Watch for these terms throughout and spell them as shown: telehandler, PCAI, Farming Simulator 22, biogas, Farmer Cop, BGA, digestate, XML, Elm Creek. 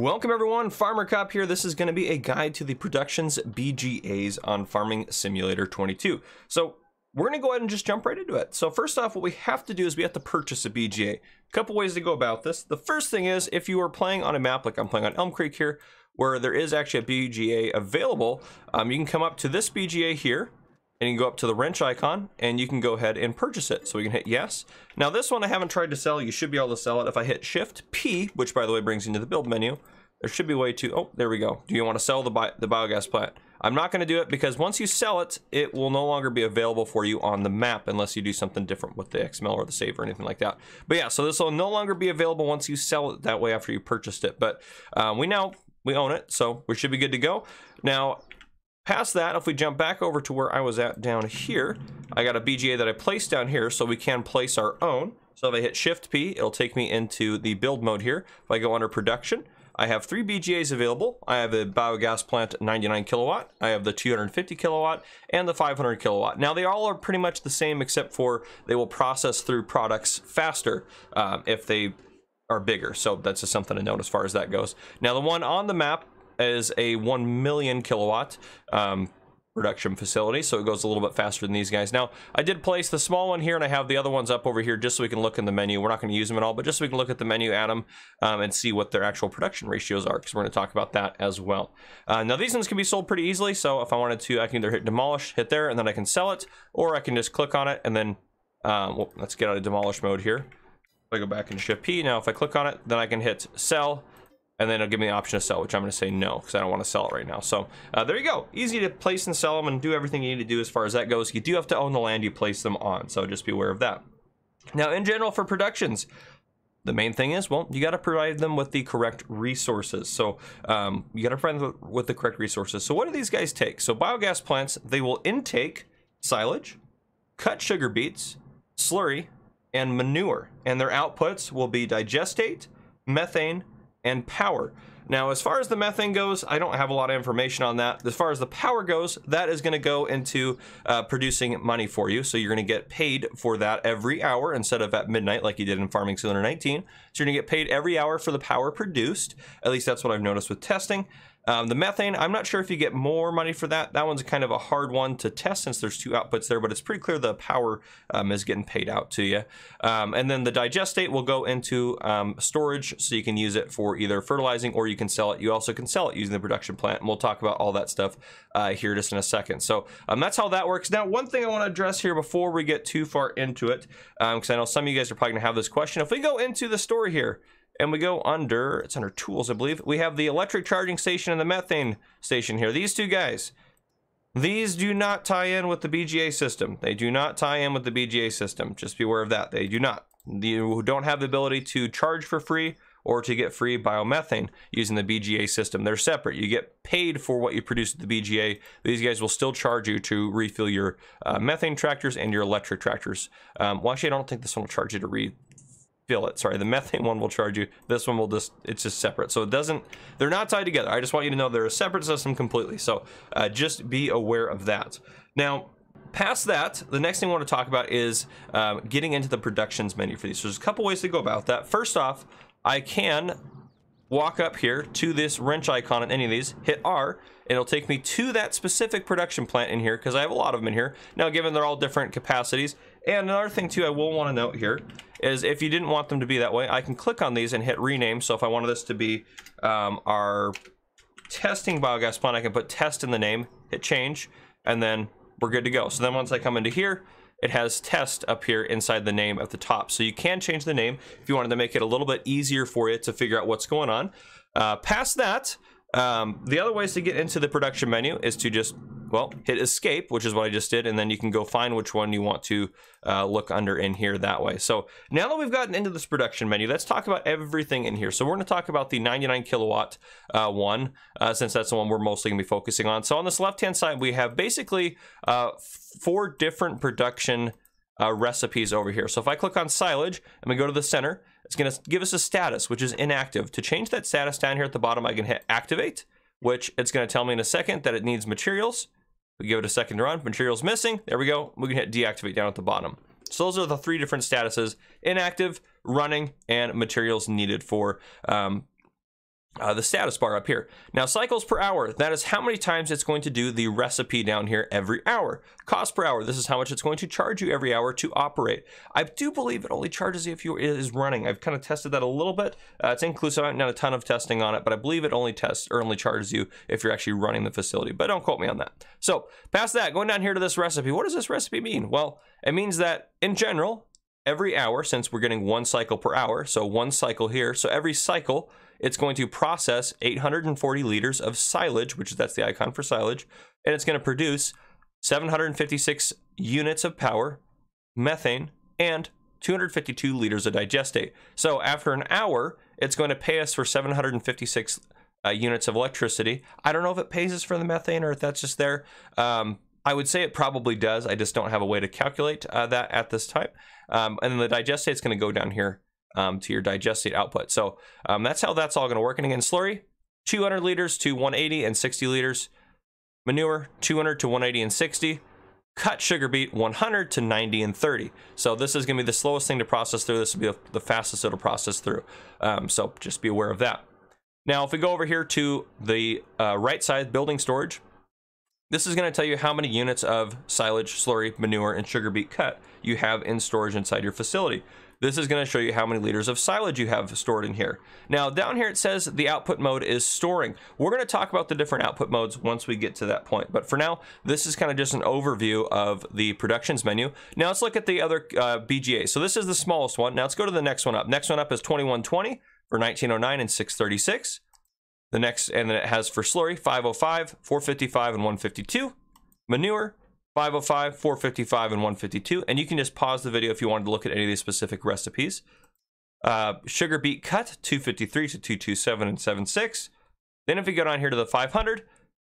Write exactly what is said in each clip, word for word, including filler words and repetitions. Welcome everyone, Farmer Cop here. This is going to be a guide to the production's B G As on Farming Simulator twenty-two. So we're going to go ahead and just jump right into it. So first off, what we have to do is we have to purchase a B G A. A couple ways to go about this. The first thing is if you are playing on a map like I'm playing on Elm Creek here, where there is actually a B G A available, um, you can come up to this B G A here and you can go up to the wrench icon and you can go ahead and purchase it. So we can hit yes. Now this one I haven't tried to sell. You should be able to sell it. If I hit Shift P, which by the way brings you into the build menu, there should be a way to, oh, there we go. Do you want to sell the, bi the biogas plant? I'm not going to do it because once you sell it, it will no longer be available for you on the map unless you do something different with the X M L or the save or anything like that. But yeah, so this will no longer be available once you sell it that way after you purchased it. But uh, we now, we own it, so we should be good to go. Now, past that, if we jump back over to where I was at down here, I got a B G A that I placed down here so we can place our own. So if I hit Shift P, it'll take me into the build mode here. If I go under production, I have three B G As available. I have a biogas plant at ninety-nine kilowatt, I have the two hundred fifty kilowatt, and the five hundred kilowatt. Now they all are pretty much the same except for they will process through products faster um, if they are bigger. So that's just something to note as far as that goes. Now the one on the map is a one million kilowatt um, production facility, so it goes a little bit faster than these guys. Now I did place the small one here and I have the other ones up over here just so we can look in the menu. We're not going to use them at all, but just so we can look at the menu at them um, and see what their actual production ratios are, because we're going to talk about that as well. Uh, now these ones can be sold pretty easily, so if I wanted to, I can either hit demolish, hit there, and then I can sell it, or I can just click on it and then um, well, let's get out of demolish mode here. If I go back and Shift P, now if I click on it, then I can hit sell, and then it'll give me the option to sell, which I'm going to say no, because I don't want to sell it right now. So uh, there you go. Easy to place and sell them and do everything you need to do as far as that goes. You do have to own the land you place them on, so just be aware of that. Now, in general for productions, the main thing is, well, you got to provide them with the correct resources. So um, you got to provide them with the correct resources. So what do these guys take? So biogas plants, they will intake silage, cut sugar beets, slurry, and manure. And their outputs will be digestate, methane, and power. Now, as far as the methane goes, I don't have a lot of information on that. As far as the power goes, that is going to go into uh, producing money for you. So you're going to get paid for that every hour instead of at midnight like you did in Farming Simulator nineteen. So you're going to get paid every hour for the power produced. At least that's what I've noticed with testing. Um, the methane, I'm not sure if you get more money for that. That one's kind of a hard one to test since there's two outputs there, but it's pretty clear the power um, is getting paid out to you. Um, and then the digestate will go into um, storage, so you can use it for either fertilizing or you can sell it. You also can sell it using the production plant, and we'll talk about all that stuff uh, here just in a second. So um, that's how that works. Now, one thing I want to address here before we get too far into it, because um, I know some of you guys are probably going to have this question. If we go into the store here, and we go under, it's under tools, I believe. We have the electric charging station and the methane station here. These two guys, these do not tie in with the B G A system. They do not tie in with the B G A system. Just be aware of that. They do not. You don't have the ability to charge for free or to get free biomethane using the B G A system. They're separate. You get paid for what you produce at the B G A. These guys will still charge you to refill your uh, methane tractors and your electric tractors. Um, well, actually, I don't think this one will charge you to refill it. Sorry, the methane one will charge you. This one will just, it's just separate. So it doesn't, they're not tied together. I just want you to know they're a separate system completely. So uh, just be aware of that. Now, past that, the next thing I want to talk about is um, getting into the productions menu for these. So there's a couple ways to go about that. First off, I can walk up here to this wrench icon in any of these, hit R, and it'll take me to that specific production plant in here because I have a lot of them in here. Now, given they're all different capacities, and another thing too I will want to note here is if you didn't want them to be that way, I can click on these and hit rename. So if I wanted this to be um, our testing biogas plant, I can put test in the name, hit change, and then we're good to go. So then once I come into here, it has test up here inside the name at the top. So you can change the name if you wanted to make it a little bit easier for you to figure out what's going on. Uh, past that, um, the other ways to get into the production menu is to just, well, hit escape, which is what I just did, and then you can go find which one you want to uh, look under in here that way. So now that we've gotten into this production menu, let's talk about everything in here. So we're going to talk about the ninety-nine kilowatt uh, one, uh, since that's the one we're mostly going to be focusing on. So on this left-hand side, we have basically uh, four different production uh, recipes over here. So if I click on silage and we go to the center, it's going to give us a status, which is inactive. To change that status down here at the bottom, I can hit activate, which it's going to tell me in a second that it needs materials. We give it a second to run, materials missing, there we go. We can hit deactivate down at the bottom. So those are the three different statuses, inactive, running, and materials needed for um, Uh, the status bar up here. Now, cycles per hour, that is how many times it's going to do the recipe down here every hour. Cost per hour, this is how much it's going to charge you every hour to operate. I do believe it only charges you if you is running. I've kind of tested that a little bit. Uh, it's inclusive. I haven't done a ton of testing on it, but I believe it only tests or only charges you if you're actually running the facility, but don't quote me on that. So past that, going down here to this recipe, what does this recipe mean? Well, it means that in general, every hour, since we're getting one cycle per hour, so one cycle here, so every cycle, it's going to process eight hundred forty liters of silage, which that's the icon for silage, and it's going to produce seven hundred fifty-six units of power, methane, and two hundred fifty-two liters of digestate. So after an hour, it's going to pay us for seven hundred fifty-six uh, units of electricity. I don't know if it pays us for the methane or if that's just there. Um, I would say it probably does. I just don't have a way to calculate uh, that at this time. Um, and then the digestate is going to go down here Um, to your digestate output. So um, that's how that's all going to work. And again, slurry, two hundred liters to one eighty and sixty liters. Manure, two hundred to one eighty and sixty. Cut sugar beet, one hundred to ninety and thirty. So this is going to be the slowest thing to process through. This will be the fastest it'll process through. Um, so just be aware of that. Now, if we go over here to the uh, right side, building storage, this is going to tell you how many units of silage, slurry, manure, and sugar beet cut you have in storage inside your facility. This is going to show you how many liters of silage you have stored in here. Now, down here it says the output mode is storing. We're going to talk about the different output modes once we get to that point. But for now, this is kind of just an overview of the productions menu. Now, let's look at the other uh, B G A. So this is the smallest one. Now, let's go to the next one up. Next one up is twenty-one twenty for nineteen oh nine and six thirty-six. The next, and then it has for slurry, five oh five, four fifty-five, and one fifty-two. Manure, five oh five, four fifty-five, and one fifty-two, and you can just pause the video if you wanted to look at any of these specific recipes. Uh, sugar beet cut, two fifty-three to two twenty-seven and seventy-six. Then if we go down here to the five hundred,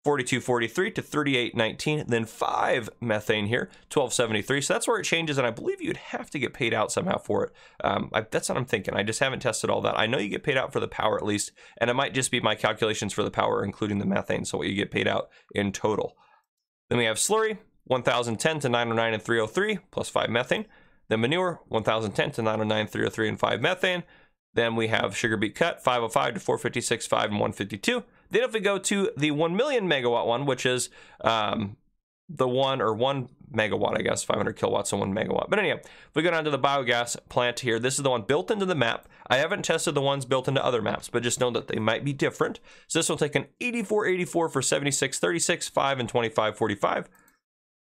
forty-two forty-three to thirty-eight nineteen, then five methane here, twelve seventy-three. So that's where it changes, and I believe you'd have to get paid out somehow for it. Um, I, that's what I'm thinking. I just haven't tested all that. I know you get paid out for the power at least, and it might just be my calculations for the power, including the methane, so what you get paid out in total. Then we have slurry, one thousand ten to nine oh nine and three oh three, plus five methane. Then manure, one thousand ten to nine oh nine, three oh three, and five methane. Then we have sugar beet cut, five oh five to four fifty-six, five, and one fifty-two. Then if we go to the one million megawatt one, which is um, the one or one megawatt, I guess, five hundred kilowatts and one megawatt. But anyhow, if we go down to the biogas plant here, this is the one built into the map. I haven't tested the ones built into other maps, but just know that they might be different. So this will take an eighty-four eighty-four for seventy-six thirty-six, five, and twenty-five forty-five.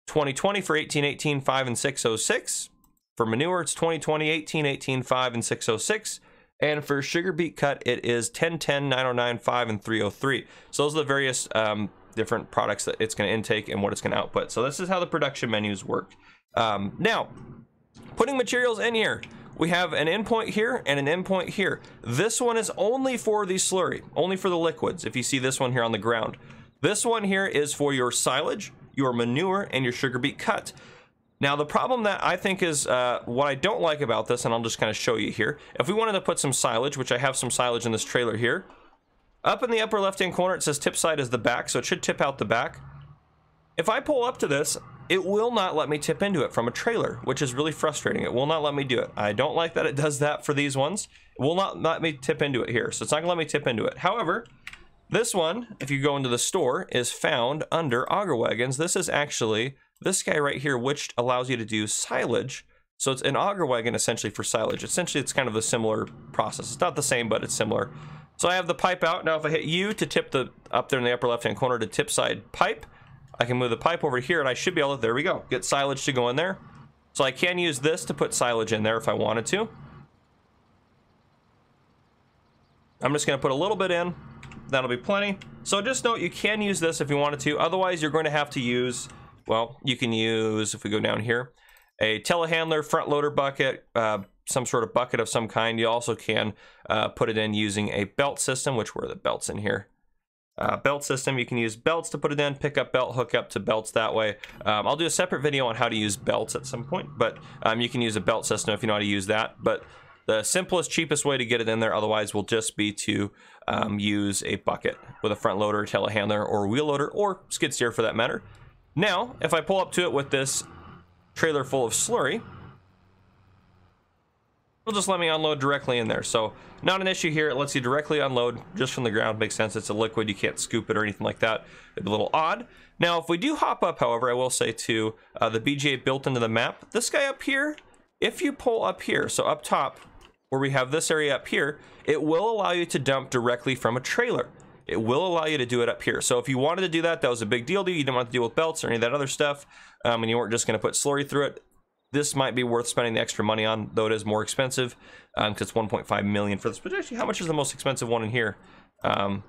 twenty twenty for eighteen eighteen, five, and six oh six. For manure, it's twenty twenty, eighteen eighteen, five, and six oh six. And for sugar beet cut, it is ten ten, nine oh nine, five, and three oh three. So those are the various um, different products that it's going to intake and what it's going to output. So this is how the production menus work. Um, now, putting materials in here. We have an endpoint here and an endpoint here. This one is only for the slurry, only for the liquids, if you see this one here on the ground. This one here is for your silage, your manure, and your sugar beet cut. Now, the problem that I think is uh, what I don't like about this, and I'll just kind of show you here. If we wanted to put some silage, which I have some silage in this trailer here, up in the upper left-hand corner, it says tip side is the back, so it should tip out the back. If I pull up to this, it will not let me tip into it from a trailer, which is really frustrating. It will not let me do it. I don't like that it does that for these ones. It will not let me tip into it here, so it's not gonna let me tip into it. However, this one, if you go into the store, is found under auger wagons. This is actually this guy right here, which allows you to do silage. So it's an auger wagon essentially for silage. Essentially, it's kind of a similar process. It's not the same, but it's similar. So I have the pipe out. Now, if I hit U to tip the up there in the upper left-hand corner to tip side pipe, I can move the pipe over here, and I should be able to, there we go, get silage to go in there. So I can use this to put silage in there if I wanted to. I'm just going to put a little bit in. That'll be plenty. So just note you can use this if you wanted to. Otherwise, you're going to have to use, well, you can use, if we go down here, a telehandler, front loader bucket, uh, some sort of bucket of some kind. You also can uh, put it in using a belt system, which were the belts in here. Uh, belt system, you can use belts to put it in, pick up belt, hook up to belts that way. Um, I'll do a separate video on how to use belts at some point, but um, you can use a belt system if you know how to use that. But the simplest, cheapest way to get it in there otherwise will just be to um, use a bucket with a front loader, telehandler, or wheel loader, or skid steer for that matter. Now, if I pull up to it with this trailer full of slurry, it'll just let me unload directly in there. So not an issue here. It lets you directly unload just from the ground. Makes sense. It's a liquid. You can't scoop it or anything like that. It'd be a little odd. Now, if we do hop up, however, I will say to uh, the B G A built into the map, this guy up here, if you pull up here, so up top where we have this area up here, it will allow you to dump directly from a trailer. It will allow you to do it up here. So if you wanted to do that, that was a big deal to you. You didn't want to deal with belts or any of that other stuff, um, and you weren't just going to put slurry through it. This might be worth spending the extra money on, though it is more expensive because um, it's one point five million dollars for this. But actually, how much is the most expensive one in here? Um,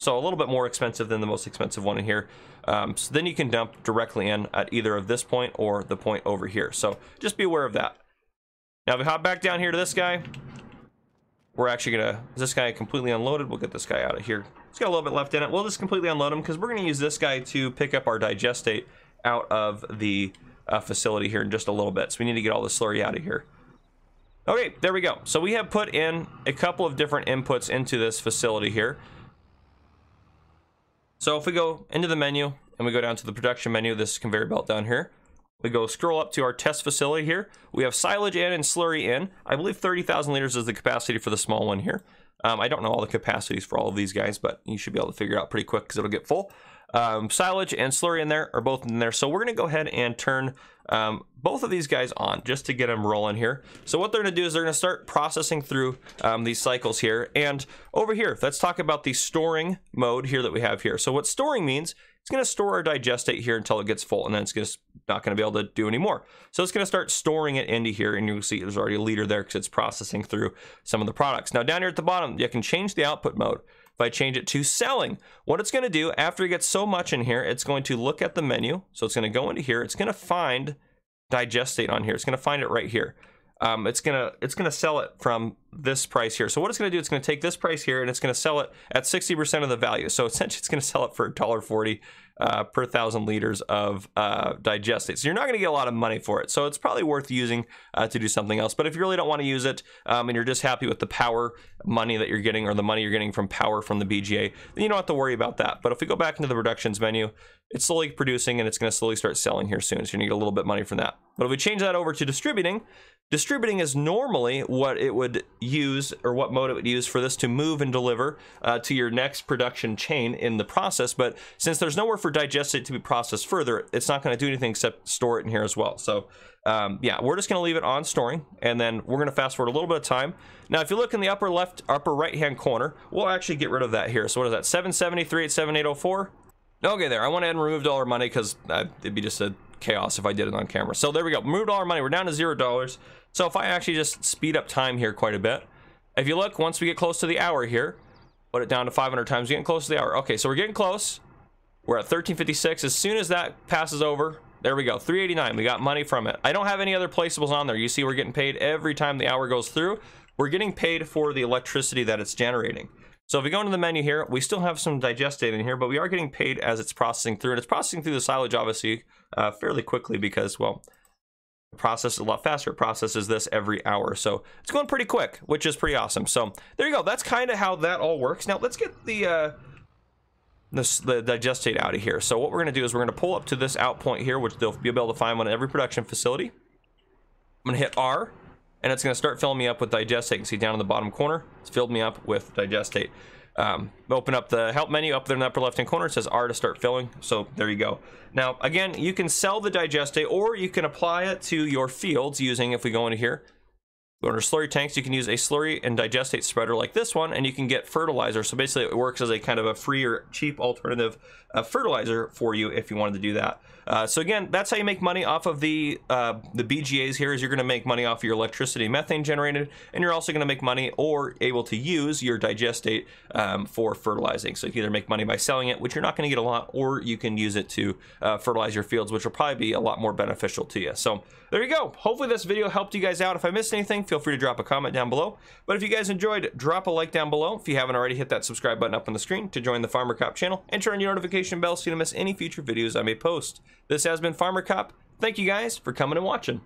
so a little bit more expensive than the most expensive one in here. Um, so then you can dump directly in at either of this point or the point over here. So just be aware of that. Now, if we hop back down here to this guy, we're actually going to, is this guy completely unloaded? We'll get this guy out of here. It's got a little bit left in it. We'll just completely unload him because we're going to use this guy to pick up our digestate out of the uh, facility here in just a little bit. So we need to get all the slurry out of here. Okay, there we go. So we have put in a couple of different inputs into this facility here. So if we go into the menu and we go down to the production menu, this conveyor belt down here, we go scroll up to our test facility here. We have silage in and slurry in. I believe thirty thousand liters is the capacity for the small one here. Um, I don't know all the capacities for all of these guys, but you should be able to figure out pretty quick because it'll get full. Um, silage and slurry in there are both in there. So we're going to go ahead and turn um, both of these guys on just to get them rolling here. So what they're going to do is they're going to start processing through um, these cycles here. And over here, let's talk about the storing mode here that we have here. So what storing means, it's going to store our digestate here until it gets full, and then it's just not going to be able to do any more. So it's going to start storing it into here, and you'll see there's already a liter there because it's processing through some of the products. Now, down here at the bottom, you can change the output mode. If I change it to selling, what it's going to do after it gets so much in here, it's going to look at the menu. So it's going to go into here. It's going to find digestate on here. It's going to find it right here. Um, it's gonna it's gonna sell it from this price here. So what it's gonna do, it's gonna take this price here and it's gonna sell it at sixty percent of the value. So essentially, it's gonna sell it for one dollar forty uh, per thousand liters of uh, digestate. So you're not gonna get a lot of money for it. So it's probably worth using uh, to do something else. But if you really don't want to use it um, and you're just happy with the power money that you're getting or the money you're getting from power from the B G A, then you don't have to worry about that. But if we go back into the reductions menu, it's slowly producing and it's gonna slowly start selling here soon. So you need a little bit of money from that. But if we change that over to distributing. Distributing is normally what it would use or what mode it would use for this to move and deliver uh, to your next production chain in the process. But since there's nowhere for digestate to be processed further, it's not going to do anything except store it in here as well. So um, yeah, we're just going to leave it on storing, and then we're going to fast forward a little bit of time. Now, if you look in the upper left, upper right hand corner, we'll actually get rid of that here. So what is that? seven seven zero, three eight seven, eight zero four. Okay, there. I went ahead and removed all our money because uh, it'd be just a chaos if I did it on camera. So there we go. Removed all our money. We're down to zero dollars. So if I actually just speed up time here quite a bit, if you look, once we get close to the hour here, put it down to five hundred times, getting close to the hour. Okay, so we're getting close. We're at thirteen fifty-six. As soon as that passes over, there we go, three eighty-nine. We got money from it. I don't have any other placeables on there. You see we're getting paid every time the hour goes through. We're getting paid for the electricity that it's generating. So if we go into the menu here, we still have some digestate in here, but we are getting paid as it's processing through. And it's processing through the silage, obviously, uh, fairly quickly because, well, process a lot faster. It processes this every hour, so it's going pretty quick, which is pretty awesome. So there you go. That's kind of how that all works. Now let's get the uh this the digestate out of here. So what we're going to do is we're going to pull up to this out point here, which they'll be able to find one in every production facility. I'm going to hit R, and it's going to start filling me up with digestate. You can see down in the bottom corner, it's filled me up with digestate. Um, open up the help menu up there in the upper left hand corner. It says R to start filling. So there you go. Now, again, you can sell the digestate or you can apply it to your fields using, if we go into here, go under slurry tanks, you can use a slurry and digestate spreader like this one, and you can get fertilizer. So basically it works as a kind of a free or cheap alternative uh, fertilizer for you if you wanted to do that. Uh, so again, that's how you make money off of the uh, the B G As here, is you're going to make money off of your electricity methane generated, and you're also going to make money or able to use your digestate um, for fertilizing. So you can either make money by selling it, which you're not going to get a lot, or you can use it to uh, fertilize your fields, which will probably be a lot more beneficial to you. So there you go. Hopefully this video helped you guys out. If I missed anything, feel free to drop a comment down below. But if you guys enjoyed, drop a like down below. If you haven't already, hit that subscribe button up on the screen to join the Farmer Cop channel and turn on your notification bell so you don't miss any future videos I may post. This has been Farmer Cop. Thank you guys for coming and watching.